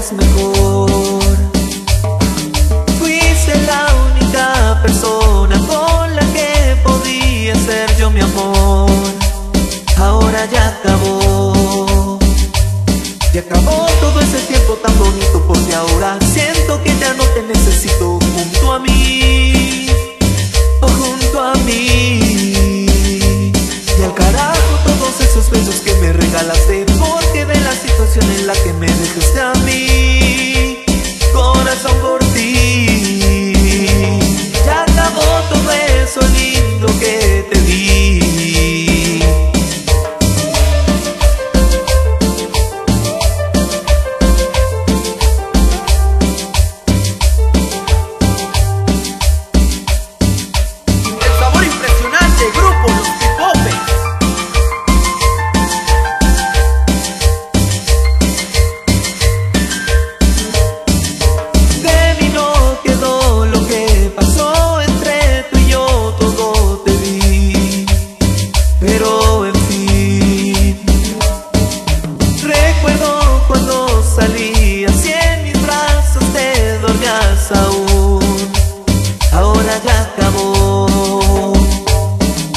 es mejor. Fuiste la única persona con la que podía ser yo mi amor. Ahora ya acabó, ya acabó todo ese tiempo tan bonito, porque ahora siento que ya no te necesito junto a mí, o junto a mí. Y al carajo todos esos besos que me regalaste, porque de la situación en la que me dejaste a mí, corazón por ti. Ya acabó todo eso lindo que te di. El sabor impresionante, grupo Los Pipopes.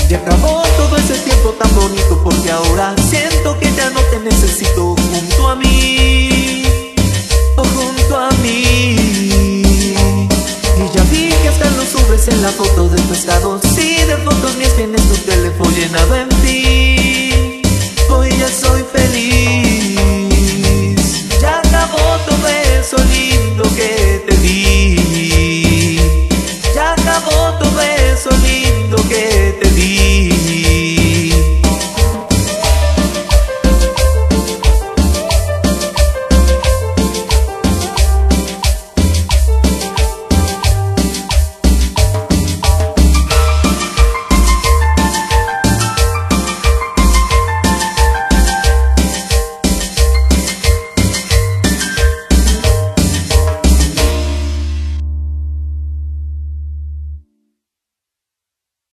Ya acabó todo ese tiempo tan bonito, porque ahora siento que ya no te necesito junto a mí, o junto a mí. Y ya vi que hasta lo subes en la foto de tu estado, si de fotos mis bienes tu teléfono llenado en